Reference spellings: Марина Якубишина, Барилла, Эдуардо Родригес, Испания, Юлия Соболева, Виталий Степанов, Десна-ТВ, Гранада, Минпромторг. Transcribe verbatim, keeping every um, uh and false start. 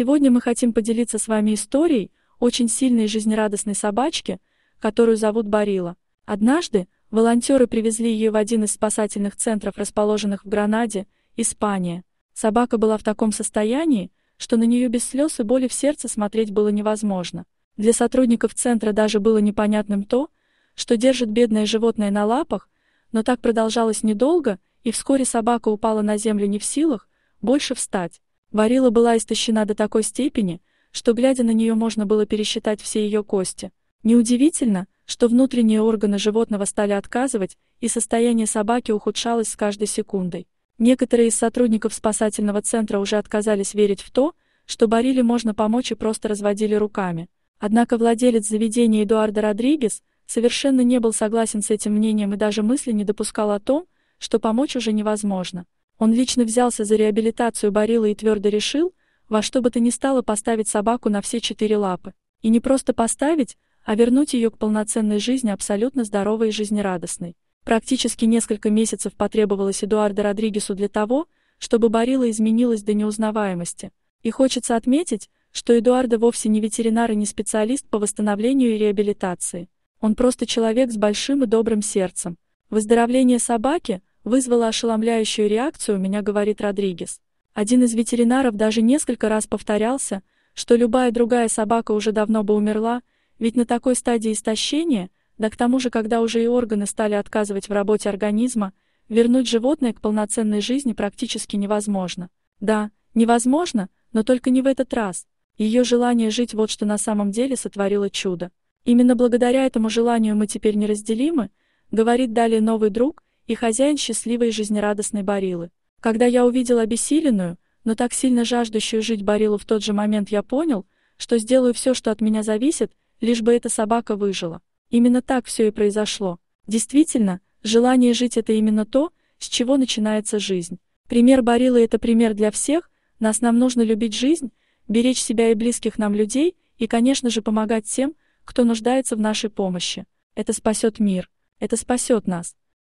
Сегодня мы хотим поделиться с вами историей очень сильной и жизнерадостной собачки, которую зовут Барилла. Однажды волонтеры привезли ее в один из спасательных центров, расположенных в Гранаде, Испания. Собака была в таком состоянии, что на нее без слез и боли в сердце смотреть было невозможно. Для сотрудников центра даже было непонятным то, что держит бедное животное на лапах, но так продолжалось недолго, и вскоре собака упала на землю не в силах больше встать. Барилла была истощена до такой степени, что, глядя на нее, можно было пересчитать все ее кости. Неудивительно, что внутренние органы животного стали отказывать, и состояние собаки ухудшалось с каждой секундой. Некоторые из сотрудников спасательного центра уже отказались верить в то, что Барилле можно помочь, и просто разводили руками. Однако владелец заведения Эдуардо Родригес совершенно не был согласен с этим мнением и даже мысли не допускал о том, что помочь уже невозможно. Он лично взялся за реабилитацию Бариллы и твердо решил, во что бы то ни стало поставить собаку на все четыре лапы. И не просто поставить, а вернуть ее к полноценной жизни, абсолютно здоровой и жизнерадостной. Практически несколько месяцев потребовалось Эдуардо Родригесу для того, чтобы Барилла изменилась до неузнаваемости. И хочется отметить, что Эдуардо вовсе не ветеринар и не специалист по восстановлению и реабилитации. Он просто человек с большим и добрым сердцем. Выздоровление собаки вызвало ошеломляющую реакцию у меня, говорит Родригес. Один из ветеринаров даже несколько раз повторялся, что любая другая собака уже давно бы умерла, ведь на такой стадии истощения, да к тому же, когда уже и органы стали отказывать в работе организма, вернуть животное к полноценной жизни практически невозможно. Да, невозможно, но только не в этот раз. Ее желание жить — вот что на самом деле сотворило чудо. Именно благодаря этому желанию мы теперь неразделимы, говорит далее новый друг и хозяин счастливой и жизнерадостной Бариллы. Когда я увидел обессиленную, но так сильно жаждущую жить Бариллу, в тот же момент я понял, что сделаю все, что от меня зависит, лишь бы эта собака выжила. Именно так все и произошло. Действительно, желание жить — это именно то, с чего начинается жизнь. Пример Бариллы — это пример для всех. Нас нам нужно любить жизнь, беречь себя и близких нам людей, и, конечно же, помогать тем, кто нуждается в нашей помощи. Это спасет мир. Это спасет нас.